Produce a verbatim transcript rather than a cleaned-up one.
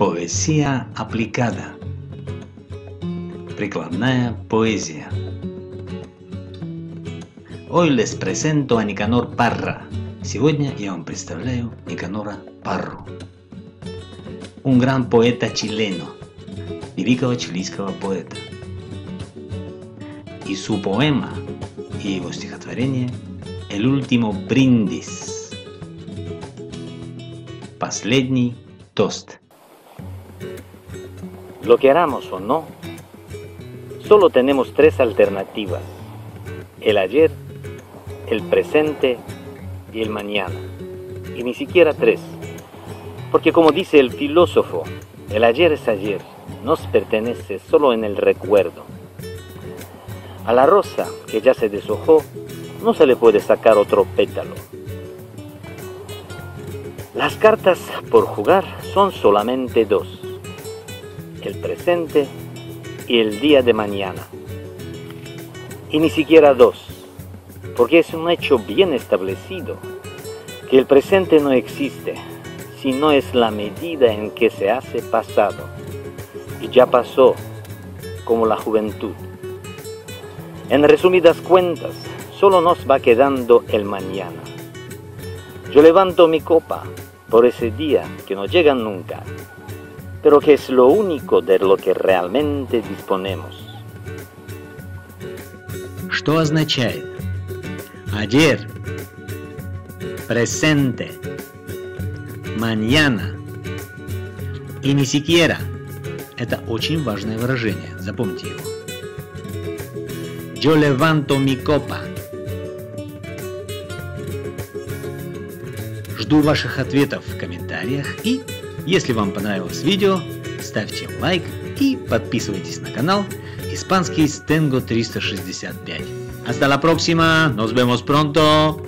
Poesía aplicada. Прикладная poesía. Hoy les presento a Nicanor Parra. Сегодня я вам представляю Никанора Парру. Un gran poeta chileno, y великого чилийского poeta. Y su poema y его стихотворение El último brindis. Последний tost. Lo queramos o no, solo tenemos tres alternativas: el ayer, el presente y el mañana. Y ni siquiera tres, porque como dice el filósofo, el ayer es ayer, nos pertenece solo en el recuerdo. A la rosa que ya se deshojó, no se le puede sacar otro pétalo. Las cartas por jugar son solamente dos: el presente y el día de mañana. Y ni siquiera dos, porque es un hecho bien establecido que el presente no existe si no es la medida en que se hace pasado, y ya pasó, como la juventud. En resumidas cuentas, solo nos va quedando el mañana. Yo levanto mi copa por ese día que no llega nunca, pero que es lo único de lo que realmente disponemos. Что означает ayer, presente, mañana и ni siquiera? Это очень важное выражение, запомните его. Yo levanto mi copa. Жду ваших ответов в комментариях, и если вам понравилось видео, ставьте лайк и подписывайтесь на канал Испанский с Тенго триста шестьдесят пять. Hasta la próxima, nos vemos pronto.